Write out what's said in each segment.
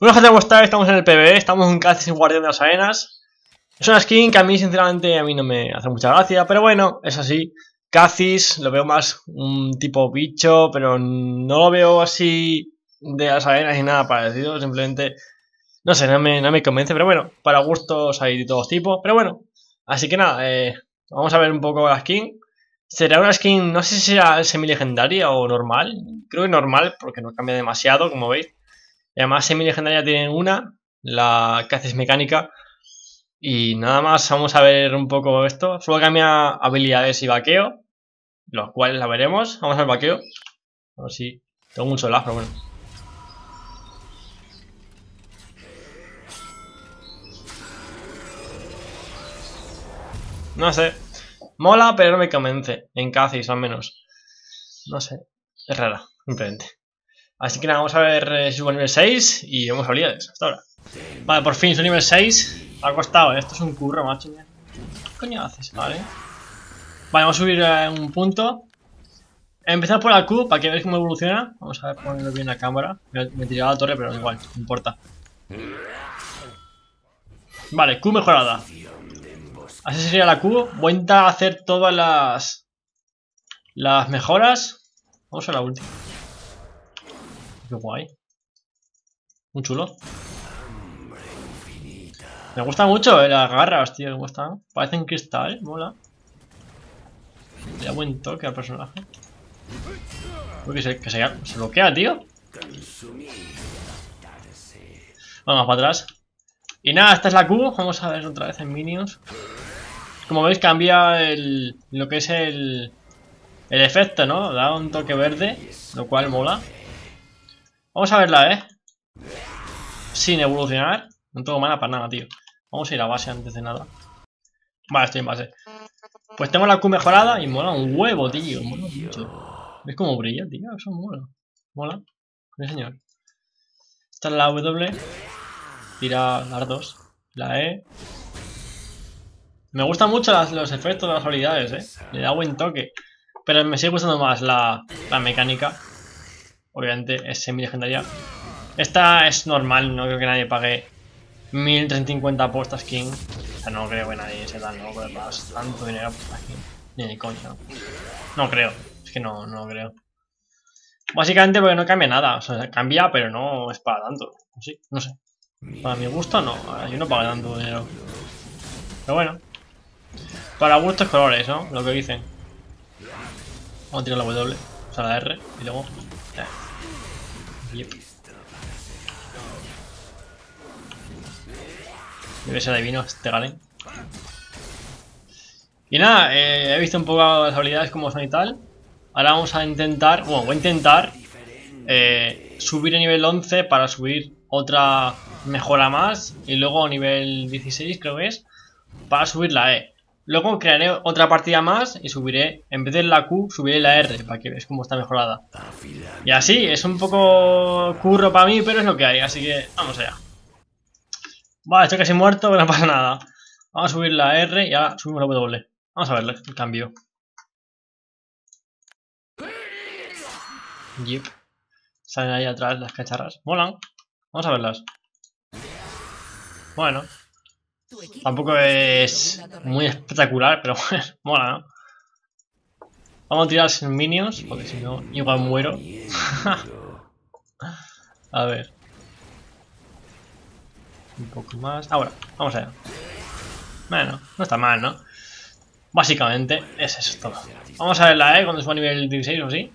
Bueno gente, ¿cómo estáis? Estamos en el PBE, estamos en Kha'Zix Guardián de las Arenas. Es una skin que a mí sinceramente no me hace mucha gracia, pero bueno, es así. Kha'Zix lo veo más un tipo bicho, pero no lo veo así de las arenas ni nada parecido. Simplemente, no sé, no me convence, pero bueno, para gustos hay de todos tipos. Pero bueno, así que nada, vamos a ver un poco la skin. Será una skin, no sé si será semi-legendaria o normal. Creo que normal, porque no cambia demasiado, como veis. Y además semi-legendaria tienen una, la Kha'Zix Mecánica. Y nada más, vamos a ver un poco esto. Solo cambia habilidades y vaqueo, los cuales la veremos. Vamos al vaqueo. A ver si... tengo un solazo, pero bueno. No sé. Mola, pero no me convence. En Kha'Zix, al menos. No sé. Es rara, simplemente. Así que nada, vamos a ver si subo a nivel 6 y vemos habilidades hasta ahora. Vale, por fin, soy nivel 6. Ha costado, esto es un curro, macho. ¿Qué coño haces? Vale. Vale, vamos a subir un punto. Empezar por la Q para que veáis cómo evoluciona. Vamos a ver, ponerlo bien la cámara. Me he tirado a la torre, pero igual, no importa. Vale, Q mejorada. Así sería la Q. Voy a intentar hacer todas las mejoras. Vamos a la última. Qué guay. Muy chulo. Me gusta mucho las garras, tío. Me gustan. Parecen cristal, mola. Le da buen toque al personaje. Uy, que se bloquea, tío. Vamos para atrás. Y nada, esta es la Q. Vamos a ver otra vez en minions. Como veis, cambia lo que es el efecto, ¿no? Da un toque verde, lo cual mola. Vamos a verla, sin evolucionar. No tengo mana para nada, tío. Vamos a ir a base antes de nada. Vale, estoy en base. Pues tengo la Q mejorada y mola un huevo, tío. Mola mucho. ¿Ves cómo brilla, tío? Eso mola. Mola. Sí, señor. Esta es la W. Tira las dos. La E. Me gustan mucho los efectos de las habilidades, Le da buen toque. Pero me sigue gustando más la mecánica. Obviamente es semi-legendaria. Esta es normal, no creo que nadie pague 1.350 por esta skin. O sea, no creo que nadie se da loco de pagar tanto dinero por esta skin. Ni de coña. No creo, es que no creo. Básicamente porque no cambia nada. O sea, cambia, pero no es para tanto. Sí, no sé. Para mi gusto no, yo no pago tanto dinero. Pero bueno. Para gustos colores, ¿no? Lo que dicen. Vamos a tirar la W, o sea la R, y luego... Yep. Debe ser adivino este Galen. Y nada, he visto un poco las habilidades como son y tal. Ahora vamos a intentar, bueno, voy a intentar subir a nivel 11 para subir otra mejora más. Y luego a nivel 16 creo que es, para subir la E. Luego crearé otra partida más y subiré, en vez de la Q, subiré la R, para que veáis cómo está mejorada. Y así, es un poco curro para mí, pero es lo que hay, así que vamos allá. Vale, estoy casi muerto, pero no pasa nada. Vamos a subir la R y ahora subimos la W. Vamos a verle el cambio. Yep. Salen ahí atrás las cacharras. Molan. Vamos a verlas. Bueno. Tampoco es muy espectacular, pero bueno, mola, ¿no? Vamos a tirar sin minions, porque si no, igual muero. A ver. Un poco más. Ahora, vamos allá. Bueno, no está mal, ¿no? Básicamente, es eso todo. Vamos a ver la E cuando suba a nivel 16 o así.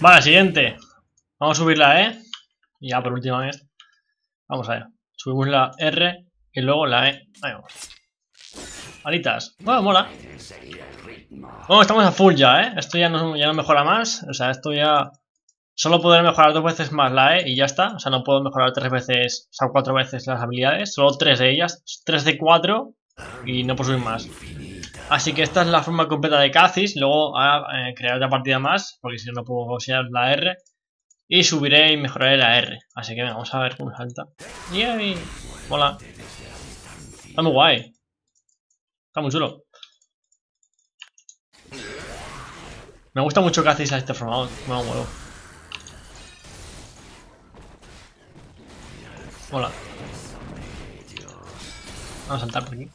Vale, siguiente. Vamos a subir la E. Y ya por última vez. Vamos allá. Subimos la R. Y luego la E. Ahí vamos. Alitas. Bueno, mola. Bueno, estamos a full ya, Esto ya no mejora más. O sea, esto ya... Solo podré mejorar 2 veces más la E y ya está. O sea, no puedo mejorar 3 veces... O sea, 4 veces las habilidades. Solo 3 de ellas. 3 de 4. Y no puedo subir más. Así que esta es la forma completa de Kha'Zix. Luego ahora, crear otra partida más. Porque si no, no puedo gosear la R. Y subiré y mejoraré la R. Así que venga, vamos a ver cómo salta. ¡Yay! Mola. Está muy guay. Está muy chulo. Me gusta mucho Kha'Zix a este formato. Me lo muevo. Hola. Vamos a saltar por aquí.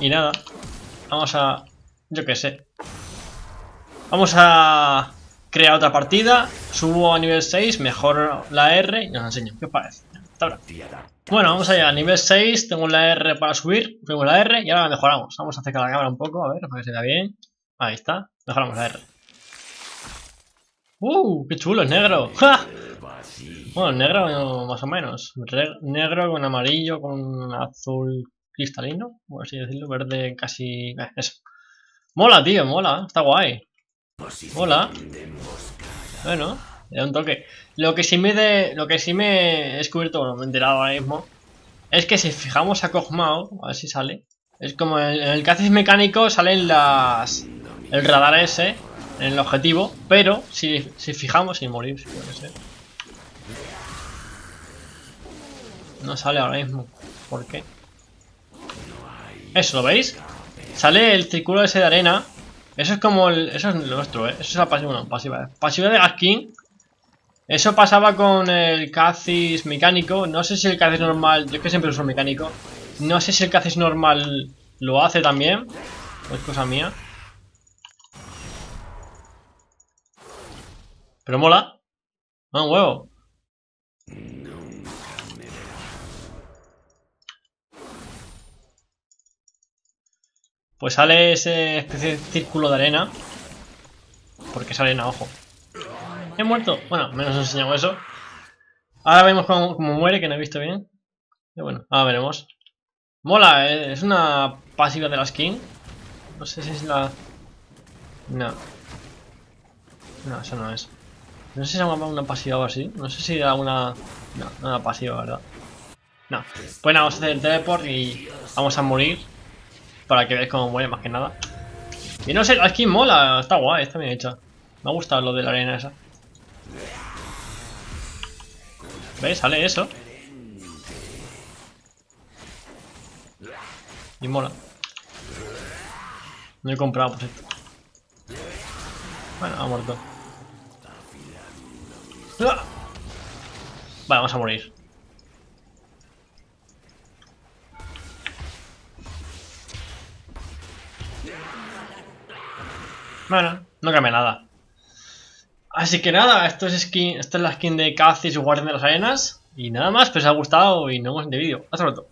Y nada. Vamos a... yo qué sé. Vamos a... crear otra partida. Subo a nivel 6. Mejoro la R. Y os enseño. ¿Qué os parece? Hasta ahora. Bueno, vamos allá. Nivel 6. Tengo la R para subir. Subimos la R. Y ahora la mejoramos. Vamos a acercar la cámara un poco. A ver, para que se vea bien. Ahí está. Mejoramos la R. ¡Qué chulo! Es negro. ¡Ja! Bueno, negro más o menos. Negro con amarillo, con azul cristalino, por así decirlo. Verde casi... eso. Mola, tío, mola. Está guay. Mola. Bueno, le da un toque. Lo que sí me he descubierto, bueno, me he enterado ahora mismo, es que si fijamos a Kogmao, a ver si sale. Es como en el Kha'Zix Mecánico salen las... el radar ese, en el objetivo. Pero si fijamos, sin morir, si puede ser. No sale ahora mismo. ¿Por qué? Eso, ¿lo veis? Sale el círculo ese de arena. Eso es como el... eso es nuestro, ¿eh? Eso es la pasiva, no, pasiva. Pasiva de Gaskin. Eso pasaba con el Kha'Zix Mecánico. No sé si el Kha'Zix normal... yo es que siempre uso el mecánico. No sé si el Kha'Zix normal lo hace también. O es cosa mía. Pero mola. No, un huevo. Pues sale ese especie de círculo de arena. Porque es arena, ojo. He muerto. Bueno, menos os enseñamos eso. Ahora vemos cómo muere, que no he visto bien. Y bueno, ahora veremos. Mola, es una pasiva de la skin. No sé si es la... no. No, eso no es. No sé si es una pasiva o así. No sé si era una... no, no era pasiva, ¿verdad? No. Pues nada, vamos a hacer el teleport y vamos a morir. Para que veáis cómo muere, más que nada. Y no sé, la skin mola, está guay, está bien hecha. Me ha gustado lo de la arena esa. ¿Veis? Sale eso. Y mola. No he comprado por esto. Bueno, ha muerto. Vale, vamos a morir. Bueno, no cambia nada. Así que nada, esto es skin, esta es la skin de Kha'Zix, Guardián de las Arenas. Y nada más, pues os ha gustado y nos vemos en el vídeo. Hasta pronto.